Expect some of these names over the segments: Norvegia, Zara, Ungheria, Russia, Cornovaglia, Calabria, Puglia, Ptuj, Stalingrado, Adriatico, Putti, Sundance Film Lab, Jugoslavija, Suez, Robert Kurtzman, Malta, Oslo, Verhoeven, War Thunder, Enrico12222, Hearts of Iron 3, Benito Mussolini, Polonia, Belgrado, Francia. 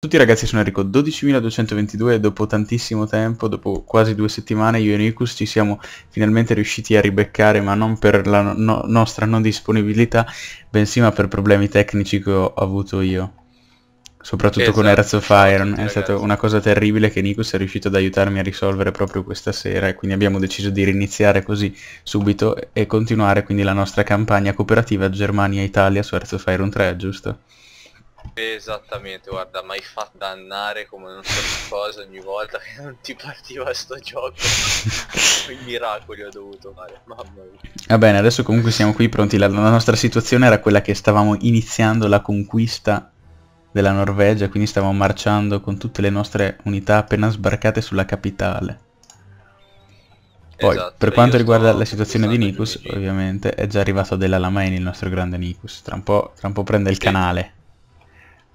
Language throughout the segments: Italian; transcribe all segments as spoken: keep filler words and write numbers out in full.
Ciao a tutti ragazzi, sono Enrico dodici duecentoventidue e dopo tantissimo tempo, dopo quasi due settimane, io e Nicus ci siamo finalmente riusciti a ribeccare, ma non per la no nostra non disponibilità, bensì ma per problemi tecnici che ho avuto io. Soprattutto esatto, con Hearts of Iron, tutti, è ragazzi. Stata una cosa terribile che Nicus è riuscito ad aiutarmi a risolvere proprio questa sera, e quindi abbiamo deciso di riniziare così subito e continuare quindi la nostra campagna cooperativa Germania-Italia su Hearts of Iron tre, giusto? Esattamente, guarda, mi hai fatto dannare come non so che cosa ogni volta che non ti partiva sto gioco. Quei miracoli ho dovuto fare, mamma mia. Va bene, adesso comunque siamo qui pronti. La, la nostra situazione era quella che stavamo iniziando la conquista della Norvegia, quindi stavamo marciando con tutte le nostre unità appena sbarcate sulla capitale. Poi, esatto, per quanto riguarda la situazione di Nicus, ovviamente è già arrivato della Lamain, il nostro grande Nicus. Tra un po', tra un po' prende il canale.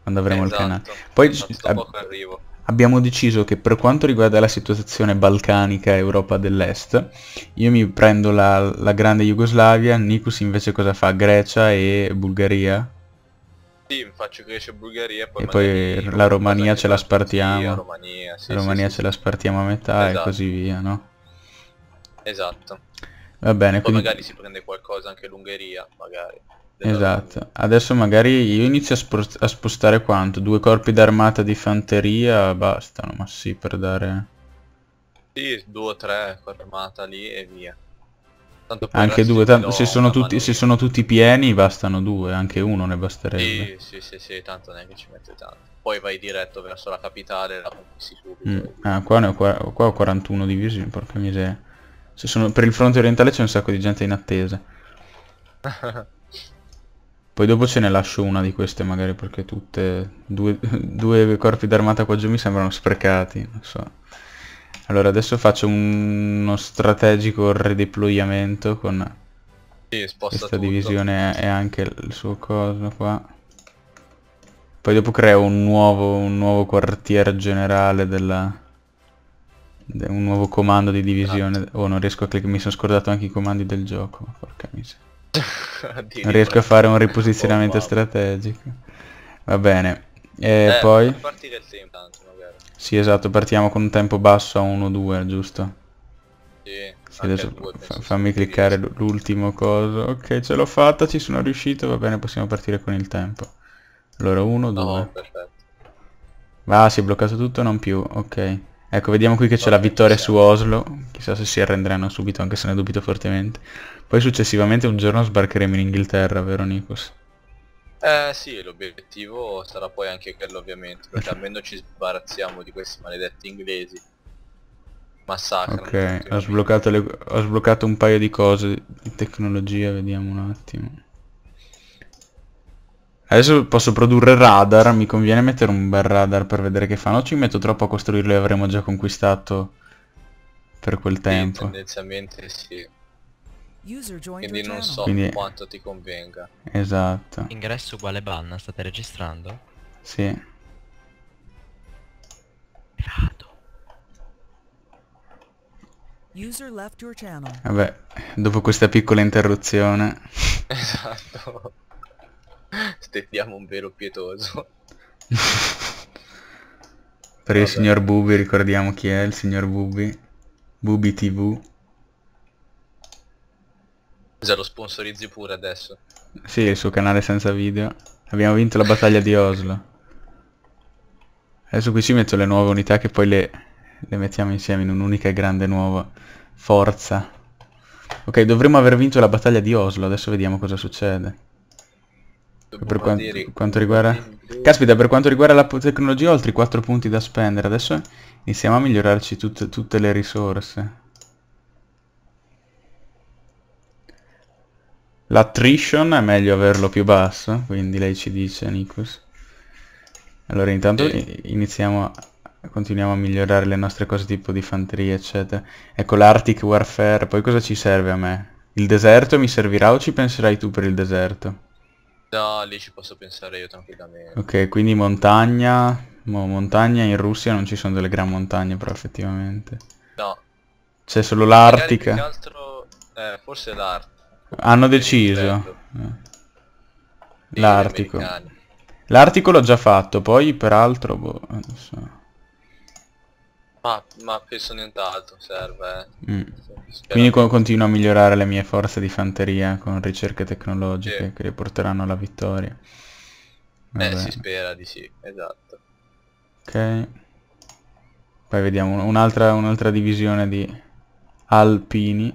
Quando avremo esatto, il canale. Poi esatto, ab arrivo. abbiamo deciso che per quanto riguarda la situazione balcanica Europa dell'Est, io mi prendo la, la grande Jugoslavia, Nicus invece cosa fa? Grecia e Bulgaria? Sì, faccio Grecia e Bulgaria. Poi e poi la Romania ce la spartiamo. Sì, la Romania, sì, la Romania sì, ce sì. la spartiamo a metà esatto. e così via, no? Esatto. Va bene, poi quindi... magari si prende qualcosa anche l'Ungheria, magari. Esatto, adesso magari io inizio a, spo a spostare quanto? Due corpi d'armata di fanteria bastano, ma sì, per dare... Sì, due o tre corpi d'armata lì e via. Tanto anche due, tanto se, sono tutti, se sono tutti pieni bastano due, anche uno ne basterebbe. Sì, sì, sì, sì, tanto neanche ci mette tanto. Poi vai diretto verso la capitale e la conquisti subito. Mm. Ah, qua, ne ho, qua ho quarantuno divisioni, porca miseria. Se sono, per il fronte orientale c'è un sacco di gente in attesa. Poi dopo ce ne lascio una di queste magari, perché tutte... Due, due corpi d'armata qua giù mi sembrano sprecati, non so. Allora adesso faccio un, uno strategico redeployamento con sì, questa tutto. divisione e anche il suo coso qua. Poi dopo creo un nuovo, un nuovo quartier generale della... De, un nuovo comando di divisione. Oh, non riesco a cliccare, mi sono scordato anche i comandi del gioco, porca miseria. Non riesco a fare un riposizionamento oh, wow. strategico. Va bene. E eh, poi... partire il tempo, tanto, magari. Sì, esatto, partiamo con un tempo basso a uno due, giusto? Sì, sì, adesso due, fa fammi cliccare l'ultimo coso. Ok, ce l'ho fatta, ci sono riuscito, va bene, possiamo partire con il tempo. Allora, uno due. No, perfetto. Ah, si è bloccato tutto, non più, ok. Ecco, vediamo qui che c'è la vittoria su Oslo, chissà se si arrenderanno subito, anche se ne dubito fortemente. Poi successivamente un giorno sbarcheremo in Inghilterra, vero Nicus? Eh sì, l'obiettivo sarà poi anche quello ovviamente, perché almeno ci sbarazziamo di questi maledetti inglesi. Massacrano. Ok, ho sbloccato, le... ho sbloccato un paio di cose di tecnologia, vediamo un attimo. Adesso posso produrre radar, mi conviene mettere un bel radar per vedere che fanno, o ci metto troppo a costruirlo e avremo già conquistato per quel tempo? Sì, tendenzialmente sì. Quindi non so Quindi... quanto ti convenga. Esatto. Ingresso uguale banna, state registrando? Sì. Grado. User left your channel. Vabbè, dopo questa piccola interruzione. Esatto. Steppiamo un velo pietoso. Per il signor Bubi, ricordiamo chi è il signor Bubi. Bubi tivù. Se lo sponsorizzi pure adesso. Sì, il suo canale senza video. Abbiamo vinto la battaglia di Oslo. Adesso qui ci metto le nuove unità che poi le, le mettiamo insieme in un'unica e grande nuova forza. Ok, dovremmo aver vinto la battaglia di Oslo, adesso vediamo cosa succede. Per quanto, quanto riguarda... Caspita, per quanto riguarda la tecnologia ho altri quattro punti da spendere. Adesso iniziamo a migliorarci tut tutte le risorse. L'attrition è meglio averlo più basso, quindi lei ci dice, Nicus. Allora intanto iniziamo a... Continuiamo a migliorare le nostre cose tipo di fanteria, eccetera. Ecco l'Arctic Warfare, poi cosa ci serve a me? Il deserto mi servirà o ci penserai tu per il deserto? No, lì ci posso pensare io tranquillamente. Ok, quindi montagna... Mo, montagna in Russia non ci sono delle gran montagne, però effettivamente. No. C'è solo l'Artica. Altro... Eh, forse l'Artico. Hanno deciso. L'Artico. L'articolo ho già fatto, poi peraltro... Boh, non so. Ma, ma penso nient'altro serve. Mm. Quindi che... continuo a migliorare le mie forze di fanteria con ricerche tecnologiche sì. che riporteranno alla vittoria. Vabbè. Eh, si spera di sì, esatto. Ok. Poi vediamo un'altra un'altra divisione di alpini.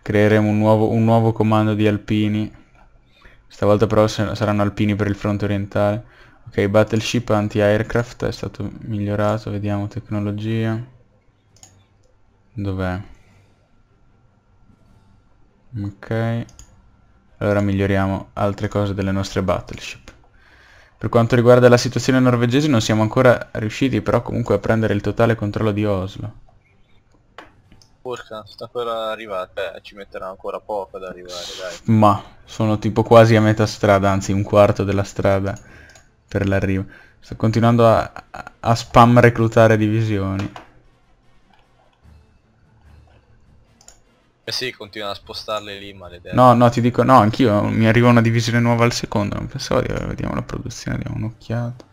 Creeremo un nuovo, un nuovo comando di alpini. Stavolta però saranno alpini per il fronte orientale. Ok, battleship anti-aircraft è stato migliorato, vediamo tecnologia. Dov'è? Ok. Allora miglioriamo altre cose delle nostre battleship. Per quanto riguarda la situazione norvegese non siamo ancora riusciti però comunque a prendere il totale controllo di Oslo. Porca, non sono ancora arrivato, eh, ci metterà ancora poco ad arrivare, dai. Ma sono tipo quasi a metà strada, anzi un quarto della strada. Per l'arrivo. Sto continuando a, a, a spam reclutare divisioni. Eh sì, continuano a spostarle lì, maledetto. No, no, ti dico, no, anch'io, mi arriva una divisione nuova al secondo, non pensavo di... Vediamo la produzione, diamo un'occhiata.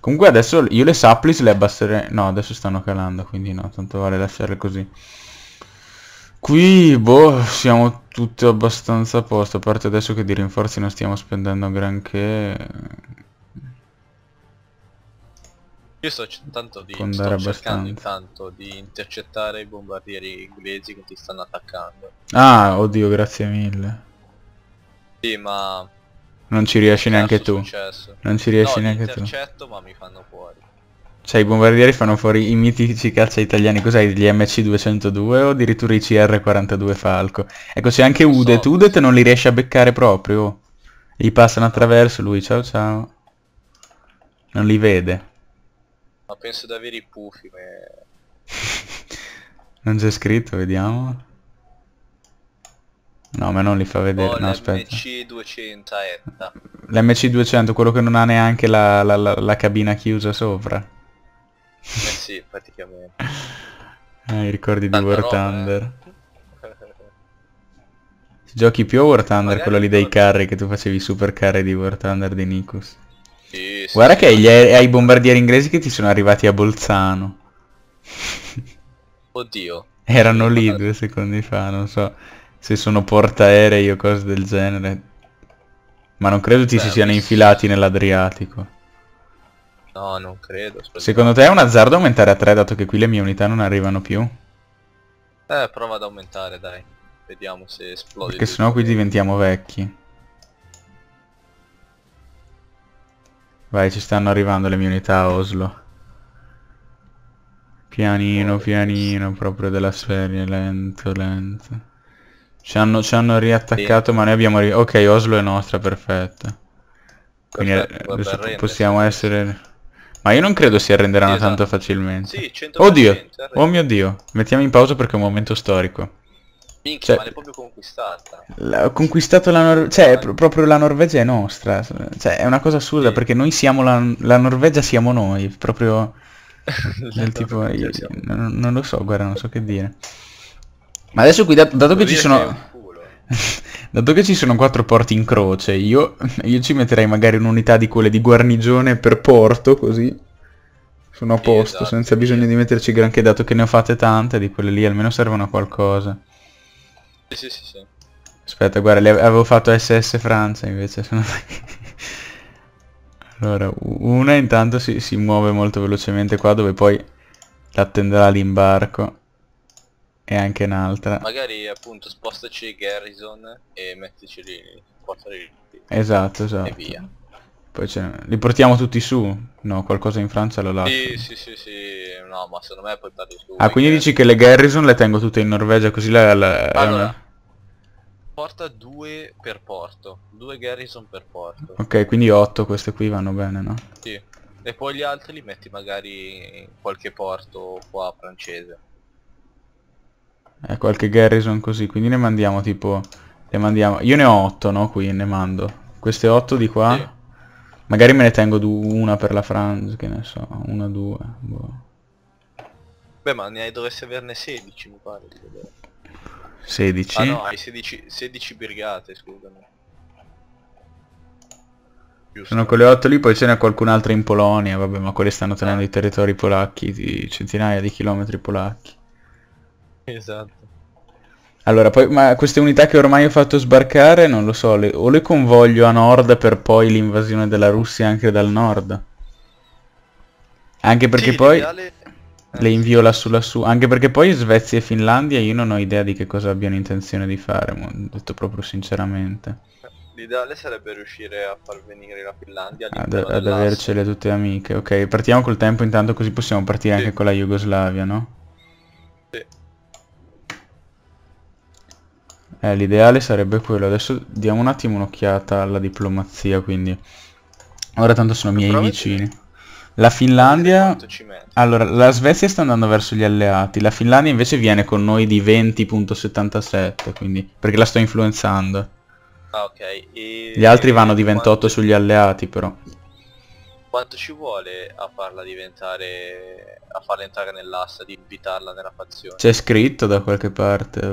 Comunque adesso io le supplis le abbasserei... No, adesso stanno calando, quindi no, tanto vale lasciarle così. Qui, boh, siamo tutti abbastanza a posto, a parte adesso che di rinforzi non stiamo spendendo granché... Io sto, tanto di, sto cercando intanto di intercettare i bombardieri inglesi che ti stanno attaccando. Ah, oddio, grazie mille. Sì, ma... Non ci riesci neanche tu. Successo. Non ci riesci no, neanche tu. No, li intercetto ma mi fanno fuori. Cioè, i bombardieri fanno fuori i mitici caccia italiani. Cos'hai, gli M C duecentodue o addirittura i C R quarantadue Falco? Ecco, c'è anche Udet. So, Udet non li riesce a beccare proprio. Gli passano attraverso, lui, ciao ciao. Non li vede. Ma penso di avere i puffi, ma... Non c'è scritto, vediamo. No, ma non li fa vedere, oh, no, aspetta. L'M C duecento, etta. L'M C duecento, quello che non ha neanche la, la, la, la cabina chiusa sopra. Eh sì, praticamente. Eh, i ricordi Tanta di War Thunder. Giochi più a War Thunder, magari quello lì dei carri, che tu facevi i super carri di War Thunder di Nikus. Sì, sì, guarda sì, che sì. Gli aerei, hai i bombardieri inglesi che ti sono arrivati a Bolzano. Oddio. Erano lì due secondi fa, non so se sono portaerei o cose del genere. Ma non credo ti Beh, si siano infilati sì. nell'Adriatico. No, non credo. Aspetta. Secondo te è un azzardo aumentare a tre dato che qui le mie unità non arrivano più? Eh, prova ad aumentare, dai. Vediamo se esplode. Perché sennò qui diventiamo vecchi. Vai, ci stanno arrivando le mie unità a Oslo. Pianino, pianino, proprio della serie, lento, lento. Ci hanno, ci hanno riattaccato, sì. ma noi abbiamo... Ri ok, Oslo è nostra, perfetta. Quindi perfetto, adesso possiamo essere... Ma io non credo si arrenderanno esatto. tanto facilmente. Sì, cento per cento. Oddio, oh mio Dio. Mettiamo in pausa perché è un momento storico. Minchia, cioè, ma l'hai proprio conquistata. Ho conquistato la Norvegia, cioè pr proprio la Norvegia è nostra, cioè è una cosa assurda sì. perché noi siamo la, la Norvegia siamo noi, proprio del tipo, io, non, non lo so, guarda, non so che dire. Ma adesso qui, dat dato che ci sono... dato che ci sono quattro porti in croce, io, io ci metterei magari un'unità di quelle di guarnigione per porto, così... Sono a posto, sì, esatto, senza sì. bisogno di metterci granché, dato che ne ho fatte tante di quelle lì, almeno servono a qualcosa. Sì, sì, sì. Aspetta, guarda, le avevo fatto S S Francia invece. Sono... allora, una intanto si, si muove molto velocemente qua, dove poi l'attenderà l'imbarco. E anche un'altra. Magari appunto spostaci Garrison e mettici lì. Portali lì. Esatto, esatto. E via. Poi li portiamo tutti su? No, qualcosa in Francia lo lascio. Sì, sì, sì, sì. No, ma secondo me portarli su. Ah, quindi dici che le Garrison le tengo tutte in Norvegia, così la... la allora, una... porta due per porto. Due Garrison per porto. Ok, quindi otto queste qui vanno bene, no? Sì. E poi gli altri li metti magari in qualche porto qua francese. Eh, qualche Garrison così, quindi ne mandiamo tipo... Le mandiamo... Io ne ho otto, no? Qui ne mando. Queste otto di qua... Sì. Magari me ne tengo una per la Francia, che ne so, una, due, boh. Beh, ma ne hai, dovresti averne sedici, mi pare. sedici? Ah no, hai sedici, sedici brigate, scusami. Giusto. Sono quelle otto lì, poi ce n'è qualcun'altra in Polonia, vabbè, ma quelle stanno tenendo i territori polacchi, di centinaia di chilometri polacchi. Esatto. Allora, poi, ma queste unità che ormai ho fatto sbarcare, non lo so, le, o le convoglio a nord per poi l'invasione della Russia anche dal nord? Anche perché sì, poi l'ideale... le invio lassù lassù, anche perché poi Svezia e Finlandia io non ho idea di che cosa abbiano intenzione di fare, detto proprio sinceramente. L'ideale sarebbe riuscire a far venire la Finlandia ad, ad avercele tutte amiche. Ok, partiamo col tempo intanto, così possiamo partire sì. anche con la Jugoslavia, no? Sì. Eh, l'ideale sarebbe quello. Adesso diamo un attimo un'occhiata alla diplomazia, quindi. Ora tanto sono miei vicini. La Finlandia... Allora, la Svezia sta andando verso gli alleati. La Finlandia invece viene con noi di venti virgola settantasette, quindi... Perché la sto influenzando. Ah, ok. E... Gli altri vanno di ventotto quanto... sugli alleati, però. Quanto ci vuole a farla diventare... a farla entrare nell'asta, di invitarla nella fazione? C'è scritto da qualche parte. Sì,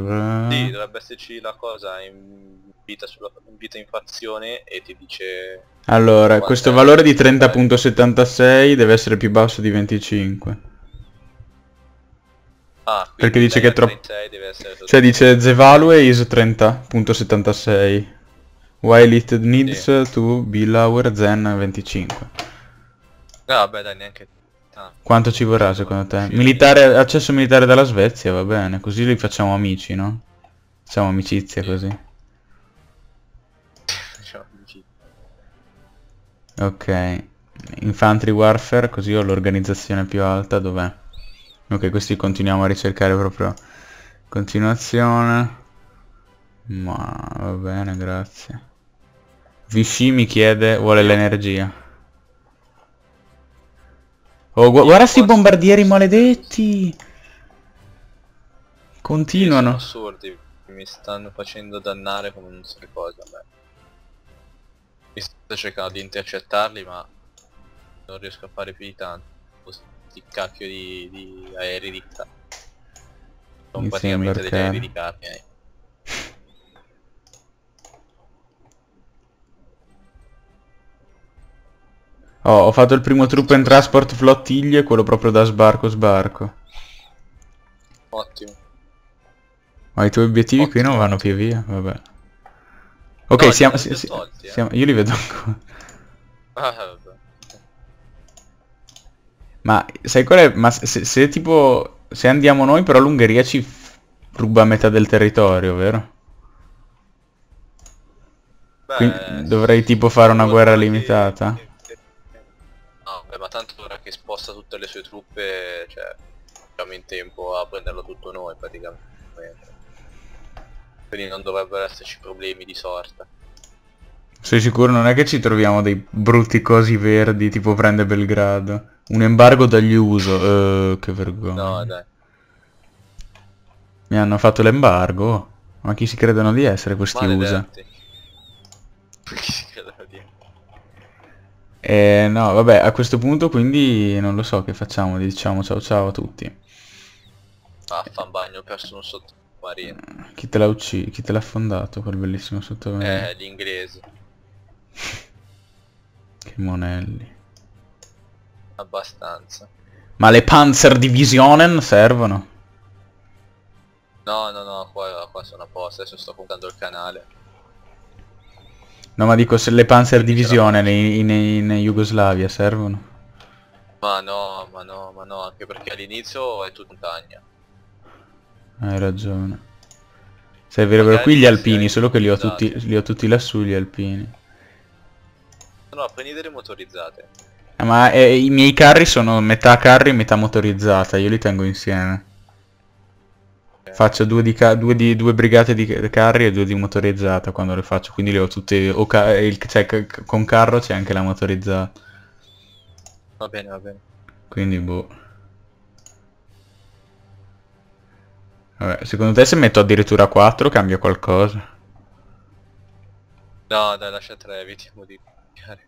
dovrebbe esserci la cosa, invita, sulla... invita in fazione e ti dice... Allora, questo valore di trenta virgola settantasei deve essere più basso di venticinque. Ah, perché dice che è troppo... Cioè dice the value is trenta virgola settantasei while it needs sì. to be lower than venticinque. Ah beh dai, neanche... Ah, quanto ci vorrà secondo te? Militare, accesso militare dalla Svezia, va bene, così li facciamo amici, no? Facciamo amicizia sì. così. Ok, Infantry Warfare, così ho l'organizzazione più alta, dov'è? Ok, questi continuiamo a ricercare proprio continuazione. Ma va bene, grazie. Vichy mi chiede, vuole l'energia. Oh, gu guarda sti bombardieri maledetti. Continuano. Sono assurdi, mi stanno facendo dannare come non so che cosa. Mi sto cercando di intercettarli, ma non riesco a fare più di tanto. Di cacchio di, di aerei di carne. Sono praticamente degli aerei di carne. Eh. Oh, ho fatto il primo troop and transport flottiglie, quello proprio da sbarco sbarco. Ottimo. Ma i tuoi obiettivi Ottimo. qui non vanno più via, vabbè. Ok, no, siamo, si, si, tolti, eh. siamo... Io li vedo ancora. Ah, vabbè. Ma sai qual è? Ma se, se tipo... Se andiamo noi però l'Ungheria ci ruba metà del territorio, vero? Beh, quindi dovrei tipo fare una guerra limitata. Che... No, beh, ma tanto ora che sposta tutte le sue truppe, cioè... Abbiamo in tempo a prenderlo tutto noi praticamente. Quindi non dovrebbero esserci problemi di sorta. Sei sicuro? Non è che ci troviamo dei brutti cosi verdi tipo prende Belgrado? Un embargo dagli U S O, uh, che vergogna. No, dai. Mi hanno fatto l'embargo? Ma chi si credono di essere questi Maledetti. U S A? Chi si credono di essere? Eh, no, vabbè, a questo punto quindi non lo so che facciamo, diciamo ciao ciao a tutti. Ah, fan bagno, ho perso un sottomarino. Chi te l'ha ucciso? Chi te l'ha affondato quel bellissimo sottomarino? Eh, l'inglese. Che monelli. Abbastanza. Ma le Panzer Divisionen servono? No, no, no, qua, qua sono a posto, adesso sto puntando il canale. No, ma dico, se le Panzer Divisionen in, in, in Jugoslavia servono? Ma no, ma no, ma no, anche perché all'inizio è tutta montagna. Hai ragione. Servirebbero qui gli alpini, solo che li ho, tutti, li ho tutti lassù gli alpini. No, no, prendi delle motorizzate. Ma eh, i miei carri sono metà carri e metà motorizzata, io li tengo insieme. Okay. Faccio due, di due, di, due brigate di carri e due di motorizzata quando le faccio, quindi le ho tutte... O ca il, cioè, con carro c'è anche la motorizzata. Va bene, va bene. Quindi boh. Vabbè, secondo te se metto addirittura quattro cambia qualcosa? No, dai, lascia tre, evitiamo di cambiare.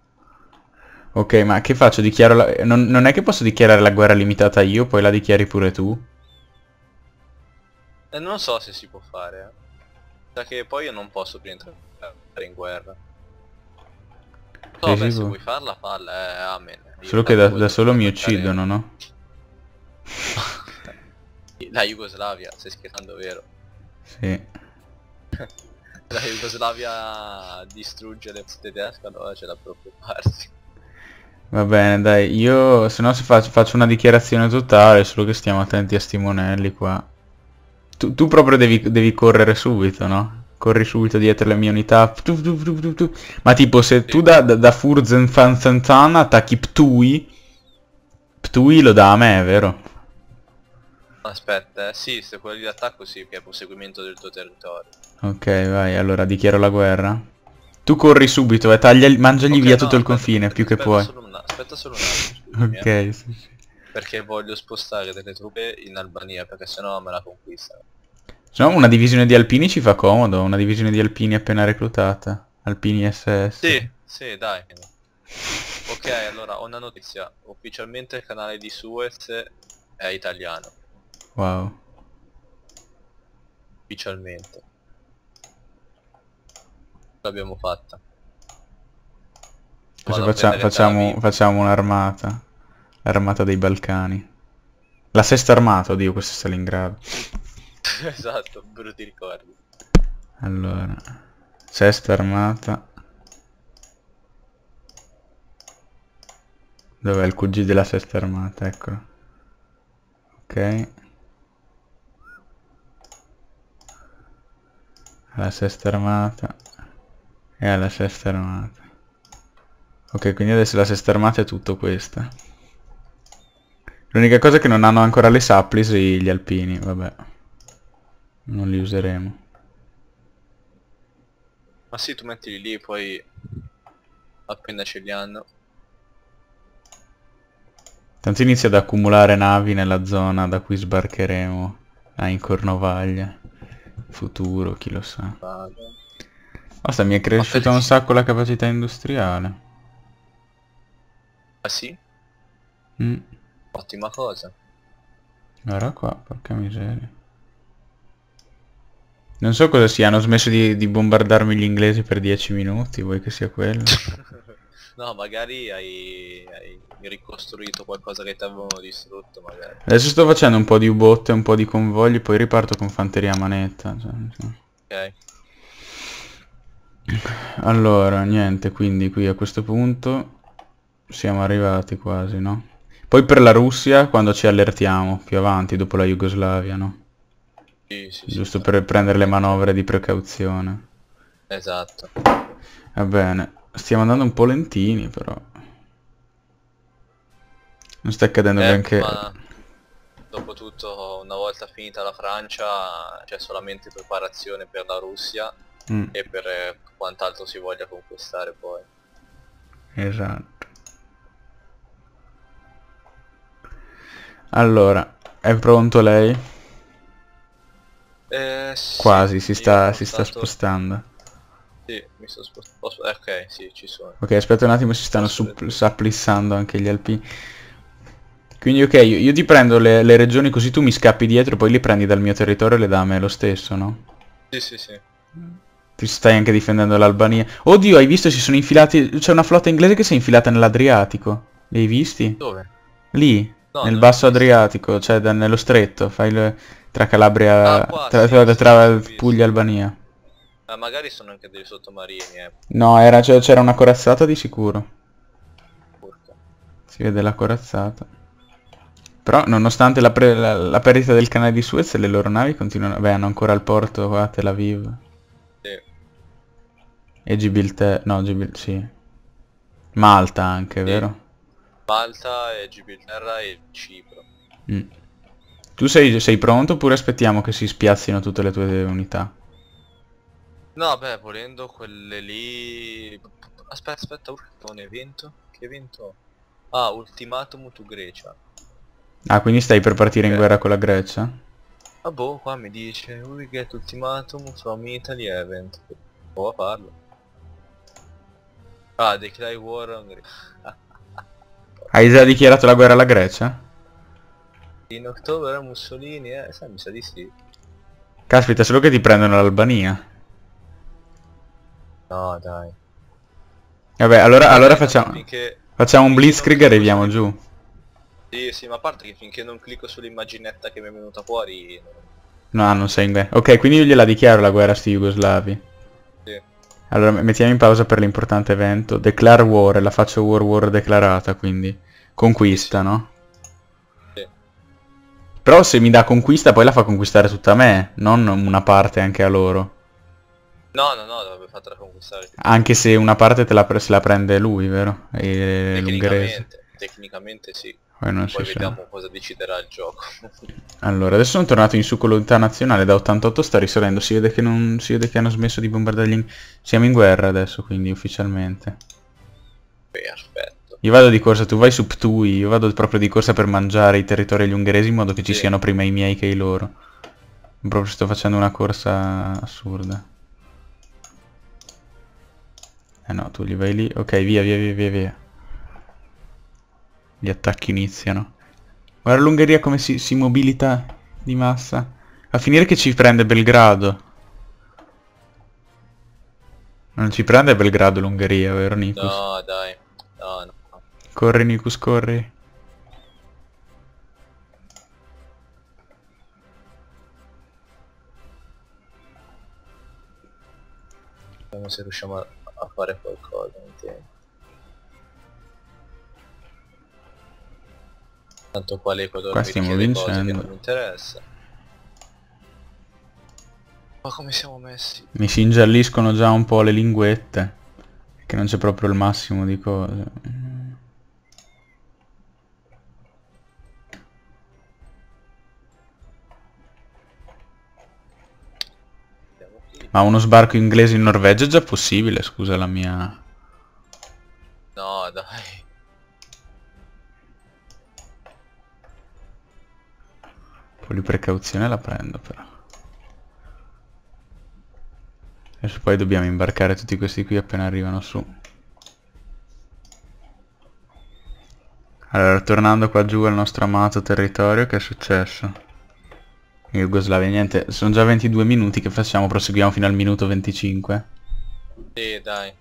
Ok, ma che faccio? Dichiaro la... non, non è che posso dichiarare la guerra limitata io, poi la dichiari pure tu? Eh, non so se si può fare. Da che poi io non posso rientrare in guerra. No, beh, se vuoi farla, farla, eh, amen. Io solo che da, da solo mi uccidono, no? La Jugoslavia, stai scherzando, vero? Sì. La Jugoslavia distrugge le forze tedesche, allora c'è da preoccuparsi. Va bene, dai, io se no faccio, faccio una dichiarazione totale, solo che stiamo attenti a sti monelli qua. Tu, tu proprio devi, devi correre subito, no? Corri subito dietro le mie unità. Ptu, ptu, ptu, ptu, ptu. Ma tipo se tu da, da, da Furzenfanzantan attacchi Ptui, Ptui lo dà a me, vero? Aspetta, eh. Sì, se quello di attacco sì, che è proseguimento del tuo territorio. Ok, vai, allora dichiaro la guerra. Tu corri subito e eh, taglia, mangiagli okay, via no, tutto aspetta, il confine, aspetta, più che puoi. Solo una, aspetta solo un attimo. Ok, sì, sì. Perché voglio spostare delle truppe in Albania, perché sennò me la conquistano. Se no una divisione di alpini ci fa comodo, una divisione di alpini appena reclutata. Alpini S S. Sì, sì, dai. Ok, allora, ho una notizia. Ufficialmente il canale di Suez è italiano. Wow. Ufficialmente. L'abbiamo fatta. Cosa facciamo? Facciamo, facciamo un'armata. L'armata dei Balcani. La sesta armata, oddio, questo è Stalingrado. Esatto, brutti ricordi. Allora, sesta armata. Dov'è il Q G della sesta armata? Eccolo. Ok. Alla sesta armata. E alla sesta armata. Ok, quindi adesso la sesta armata è tutto questa. L'unica cosa è che non hanno ancora le supplis gli alpini, vabbè. Non li useremo. Ma sì, tu mettili lì, poi appena ce li hanno. Tanto inizia ad accumulare navi nella zona da cui sbarcheremo. Ah, in Cornovaglia. Futuro, chi lo sa. Basta, mi è cresciuta un sacco la capacità industriale. Ah sì? Mm. Ottima cosa. Guarda qua, porca miseria. Non so cosa sia, hanno smesso di, di bombardarmi gli inglesi per dieci minuti, vuoi che sia quello? No, magari hai, hai ricostruito qualcosa che ti avevano distrutto, magari. Adesso sto facendo un po' di U-botte, un po' di convogli, poi riparto con fanteria a manetta. Cioè, ok. Allora, niente, quindi qui a questo punto siamo arrivati quasi, no? Poi per la Russia, quando ci allertiamo, più avanti, dopo la Jugoslavia, no? Sì, sì, giusto sì, per sì. prendere le manovre di precauzione. Esatto. Va bene. Stiamo andando un po' lentini però. Non sta accadendo neanche... Eh, Dopotutto una volta finita la Francia c'è solamente preparazione per la Russia mm. e per eh, quant'altro si voglia conquistare poi. Esatto. Allora, è pronto lei? Eh, sì, quasi, si sta, si sta spostando. Sì, mi sto spostando. Ok, sì, ci sono. Ok, aspetta un attimo, si stanno supplissando anche gli alpini. Quindi ok, io, io ti prendo le, le regioni così tu mi scappi dietro, poi li prendi dal mio territorio e le dà a me lo stesso, no? Sì, sì, sì. Ti stai anche difendendo l'Albania. Oddio, hai visto, si sono infilati. C'è una flotta inglese che si è infilata nell'Adriatico. Li hai visti? Dove? Lì, no, nel basso Adriatico, cioè da, nello stretto. Fai le... Tra Calabria, ah, qua, tra, sì, tra, tra sì, Puglia e sì. Albania. Ma ah, magari sono anche dei sottomarini, eh. No, c'era cioè, una corazzata di sicuro. Porca. Si vede la corazzata. Però nonostante la, pre la, la perdita del canale di Suez, le loro navi continuano... Beh, hanno ancora il porto qua a Tel Aviv. Sì. E Gibraltar... No, Gibraltar... Sì. Malta anche, sì. vero? Malta e Gibraltar e Cipro. Mm. Tu sei, sei pronto oppure aspettiamo che si spiazzino tutte le tue unità? No, beh, volendo quelle lì... Aspetta, aspetta, un evento? Che evento? Ah, ultimatum to Grecia. Ah, quindi stai per partire okay. in guerra con la Grecia? Ah boh, qua mi dice... We get ultimatum from Italy event. Prova a farlo. Ah, declare war on Grecia. Hai già dichiarato la guerra alla Grecia? In ottobre era Mussolini, eh, sai, mi sa di sì. Caspita, solo che ti prendono l'Albania. No, dai. Vabbè, allora, allora facciamo, finché... facciamo un blitzkrieg e arriviamo giù. Sì, sì, ma a parte che finché non clicco sull'immaginetta che mi è venuta fuori... No, non sei in guerra. Ok, quindi io gliela dichiaro la guerra a sti jugoslavi. Sì. Allora, mettiamo in pausa per l'importante evento. Declare war, la faccio war war declarata, quindi... Conquista, no? Sì. Però se mi dà conquista poi la fa conquistare tutta a me, non una parte anche a loro. No, no, no, dovrebbe farla conquistare. Anche se una parte te la pre se la prende lui, vero? E tecnicamente, tecnicamente sì. Poi, non poi vediamo sa. cosa deciderà il gioco. Allora, adesso sono tornato in succolentà nazionale, da ottantotto sta risalendo, si vede che non si vede che hanno smesso di bombardare gli in... Siamo in guerra adesso, quindi ufficialmente. Perfetto. Io vado di corsa, tu vai su Ptuj, io vado proprio di corsa per mangiare i territori agli ungheresi in modo che sì. ci siano prima i miei che i loro. Proprio sto facendo una corsa assurda. Eh no, tu li vai lì. Ok, via, via, via, via, via. Gli attacchi iniziano. Guarda l'Ungheria come si, si mobilita di massa. A finire che ci prende Belgrado. Non ci prende Belgrado l'Ungheria, vero Nicus? No, dai. No, no. Corri Nicus, corri. Vediamo se riusciamo a... a fare qualcosa, intendo. Tanto qua l'Ecuador mi chiede cose che non mi interessa. Ma come siamo messi? Mi si ingialliscono già un po' le linguette, che non c'è proprio il massimo di cose. Ma uno sbarco inglese in Norvegia è già possibile, scusa la mia... No, dai. Un po' di precauzione la prendo però. Adesso poi dobbiamo imbarcare tutti questi qui appena arrivano su. Allora, tornando qua giù al nostro amato territorio, che è successo? Jugoslavia, niente, sono già ventidue minuti, che facciamo? Proseguiamo fino al minuto venticinque? Sì, dai.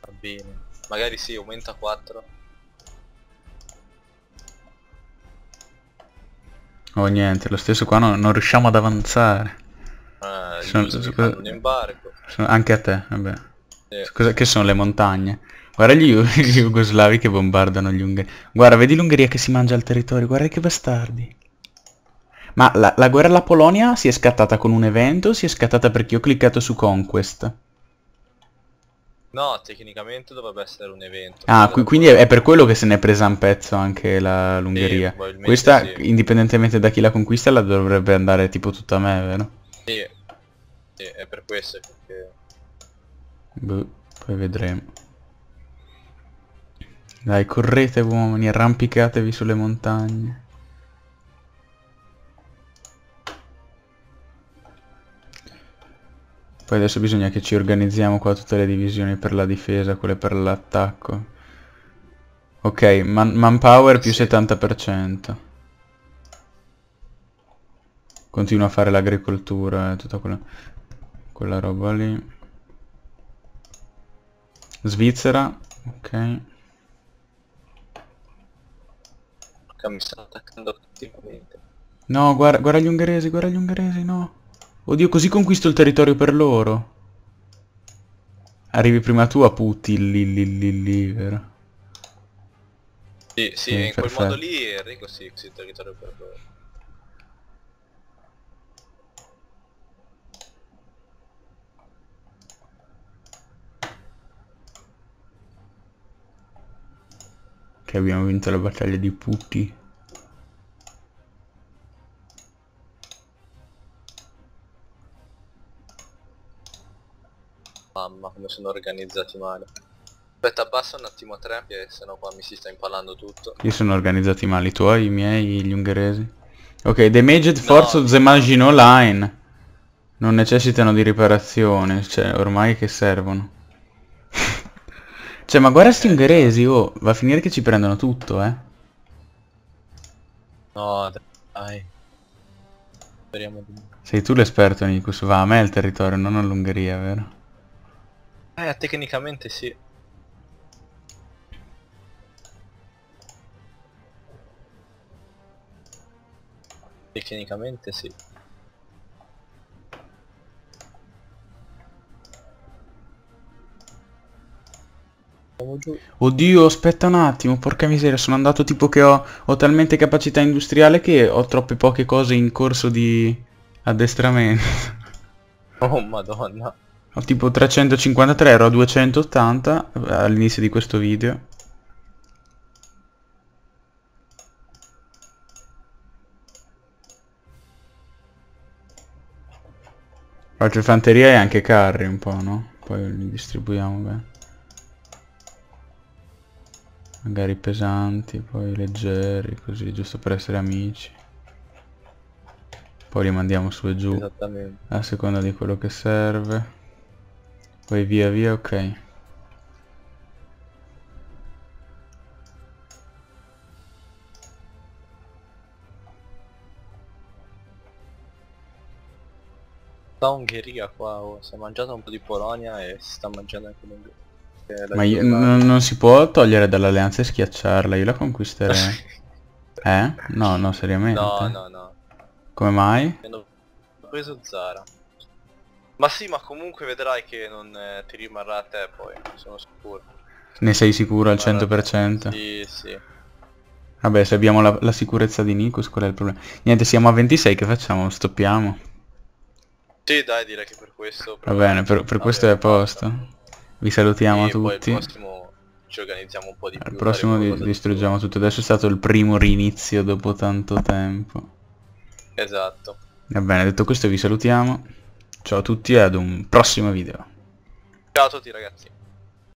Va bene. Magari sì, aumenta quattro. Oh niente, lo stesso qua non, non riusciamo ad avanzare. Ah, sono, sono, cosa, un imbarco. Sono, anche a te, vabbè. Sì. Cosa, che sono le montagne? Guarda gli, gli jugoslavi che bombardano gli ungheresi. Guarda, vedi l'Ungheria che si mangia il territorio, guarda che bastardi. Ma la, la guerra alla Polonia si è scattata con un evento o si è scattata perché ho cliccato su Conquest? No, tecnicamente dovrebbe essere un evento. Ah, qui, quindi è, è per quello che se n'è presa un pezzo anche l'Ungheria. Sì, questa, sì. indipendentemente da chi la conquista, la dovrebbe andare tipo tutta a me, vero? Sì, sì è per questo perché... Beh, poi vedremo. Dai, correte uomini, arrampicatevi sulle montagne. Poi adesso bisogna che ci organizziamo qua tutte le divisioni per la difesa, quelle per l'attacco. Ok, man manpower più sì. settanta per cento. Continua a fare l'agricoltura e eh, tutta quella, quella roba lì. Svizzera, ok. Mi stanno attaccando attivamente. No, guarda, guarda gli ungheresi, guarda gli ungheresi, no. Oddio, così conquisto il territorio per loro. Arrivi prima tu a Putti, lì, lì, lì, lì, vero? Sì, sì, eh, in perfetto. Quel modo lì Enrico sì, sì, il territorio per loro. Che abbiamo vinto la battaglia di Putti. Mamma, come sono organizzati male. Aspetta, abbassa un attimo a tre, che sennò qua mi si sta impalando tutto. Io sono organizzati male, i tuoi, i miei, gli ungheresi. Ok, damaged force no, of the Maginot Line. Non necessitano di riparazione, cioè, ormai che servono. Cioè, ma guarda sti ungheresi, oh, va a finire che ci prendono tutto, eh. No, dai. Speriamo di... Sei tu l'esperto, Nicus, va a me il territorio, non all'Ungheria, vero? Eh, tecnicamente sì. Tecnicamente sì. Oddio, aspetta un attimo, porca miseria, sono andato tipo che ho, ho talmente capacità industriale che ho troppe poche cose in corso di addestramento. Oh madonna. Ho tipo trecentocinquantatré, ero a duecentottanta all'inizio di questo video. Faccio fanteria e anche carri un po', no? Poi li distribuiamo bene. Magari pesanti, poi leggeri, così, giusto per essere amici. Poi li mandiamo su e giù. Esattamente. A seconda di quello che serve. Poi via via, ok. Sta Ungheria qua, oh. Si è mangiato un po' di Polonia e si sta mangiando anche l'Ungheria. Ma io, non si può togliere dall'alleanza e schiacciarla, io la conquisterei. Eh? No, no, seriamente. No, no, no. Come mai? Ho preso Zara. Ma sì, ma comunque vedrai che non eh, ti rimarrà a te poi, sono sicuro. Ne sei sicuro al cento per cento? Sì, sì. Vabbè, se abbiamo la, la sicurezza di Nikos, qual è il problema? Niente, siamo a ventisei, che facciamo? Stoppiamo? Sì, dai, direi che per questo... Va bene, per, per questo è a posto. Vi salutiamo e tutti. Poi al prossimo ci organizziamo un po' di più. Al prossimo di distruggiamo tutto. tutto. Adesso è stato il primo rinizio dopo tanto tempo. Esatto. Va bene, detto questo vi salutiamo. Ciao a tutti e ad un prossimo video. Ciao a tutti ragazzi.